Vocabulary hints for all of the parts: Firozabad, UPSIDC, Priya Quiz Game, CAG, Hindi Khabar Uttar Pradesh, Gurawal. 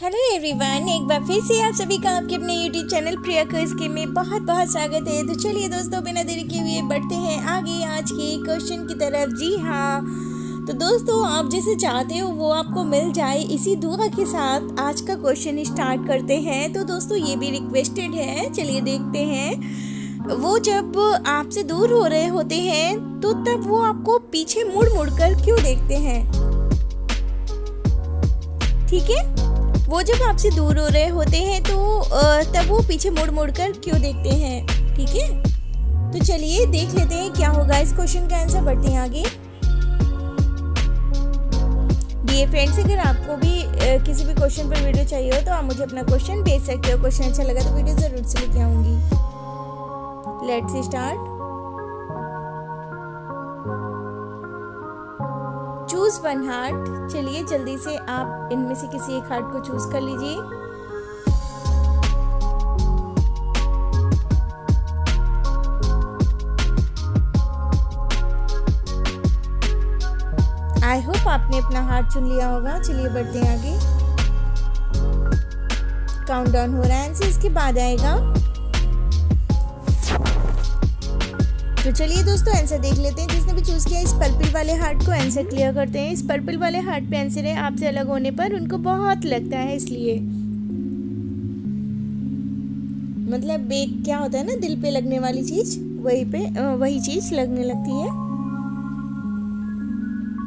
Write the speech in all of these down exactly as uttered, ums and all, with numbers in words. Hello everyone, एक बार फिर से आप सभी का आपके अपने YouTube channel Priya quiz game में बहुत बहुत स्वागत है। तो चलिए दोस्तों, बिना देरी किए हुए बढ़ते हैं आगे आज के क्वेश्चन की तरफ। जी हाँ, तो दोस्तों आप जैसे चाहते हो वो आपको मिल जाए, इसी दुआ के साथ आज का क्वेश्चन स्टार्ट करते हैं। तो दोस्तों ये भी रिक्वेस्टेड है। चलिए देखते हैं, वो जब आपसे दूर हो रहे होते हैं तो तब वो आपको पीछे मुड़ मुड़ कर क्यों देखते हैं? ठीक है, वो जब आपसे दूर हो रहे होते हैं तो तब वो पीछे मुड़ मुड़ कर क्यों देखते हैं? ठीक है, तो चलिए देख लेते हैं क्या होगा इस क्वेश्चन का आंसर। बढ़ते हैं आगे। डियर फ्रेंड्स, अगर आपको भी किसी भी क्वेश्चन पर वीडियो चाहिए हो तो आप मुझे अपना क्वेश्चन भेज सकते हो। क्वेश्चन अच्छा लगा तो वीडियो जरूर से लेके आऊंगी। Let's start. Choose one heart. चलिए जल्दी से आप इनमें से किसी एक हार्ट को चूज कर लीजिए। आई होप आपने अपना हार्ट चुन लिया होगा। चलिए बढ़ते हैं आगे। काउंटडाउन हो रहा है, आंसर इसके बाद आएगा। तो चलिए दोस्तों आंसर देख लेते हैं। जिसने भी चूज़ किया इस पर्पल वाले हार्ट को आंसर क्लियर करते हैं। इस पर्पल वाले हार्ट पे आंसर है, आपसे अलग होने पर उनको बहुत लगता है, इसलिए मतलब एक क्या होता है ना, दिल पे लगने वाली चीज, वही पे वही चीज लगने लगती है,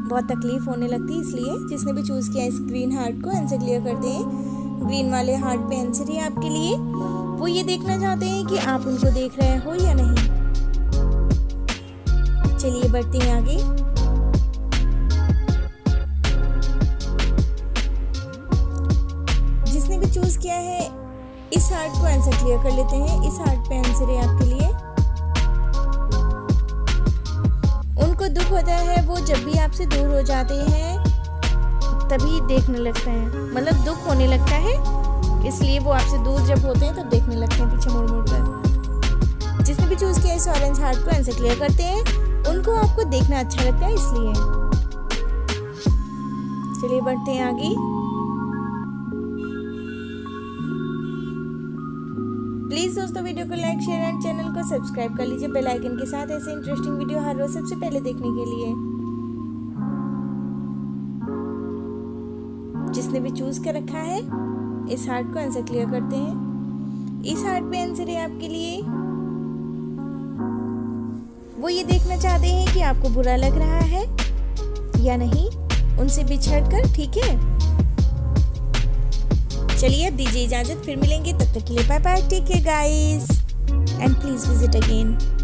बहुत तकलीफ होने लगती है, इसलिए जिसने भी चूज़ किया इस ग्रीन हार्ट को आंसर क्लियर करते हैं। ग्रीन वाले हार्ट पे आंसर है आपके लिए। वो ये देखना चाहते हैं कि आप उनको देख रहे हो या नहीं। चलिए बढ़ते हैं आगे। जिसने भी चूज किया है इस हार्ट को आंसर क्लियर कर लेते हैं। इस हार्ट पे आंसर है आपके लिए। उनको दुख होता है वो जब भी आपसे दूर हो जाते हैं तभी देखने लगता है, मतलब दुख होने लगता है, इसलिए वो आपसे दूर जब होते हैं तब देखने लगते हैं पीछे मुड़ मुड़ कर। जिसने भी चूज किया इस ऑरेंज हार्ट को आंसर क्लियर करते हैं। उनको आपको देखना अच्छा लगता है, इसलिए। चलिए बढ़ते हैं आगे। प्लीज दोस्तों वीडियो को लाइक, शेयर एंड चैनल को सब्सक्राइब कर लीजिए बेल आइकन के साथ, ऐसे इंटरेस्टिंग वीडियो हर रोज सबसे पहले देखने के लिए। जिसने भी चूज कर रखा है इस हार्ट को आंसर क्लियर करते हैं। इस हार्ट पे आंसर है आपके लिए। वो ये देखना चाहते हैं कि आपको बुरा लग रहा है या नहीं उनसे बिछड़कर। ठीक है, चलिए अब दीजिए इजाजत, फिर मिलेंगे। तब तक के लिए bye bye, take care guys and please visit again.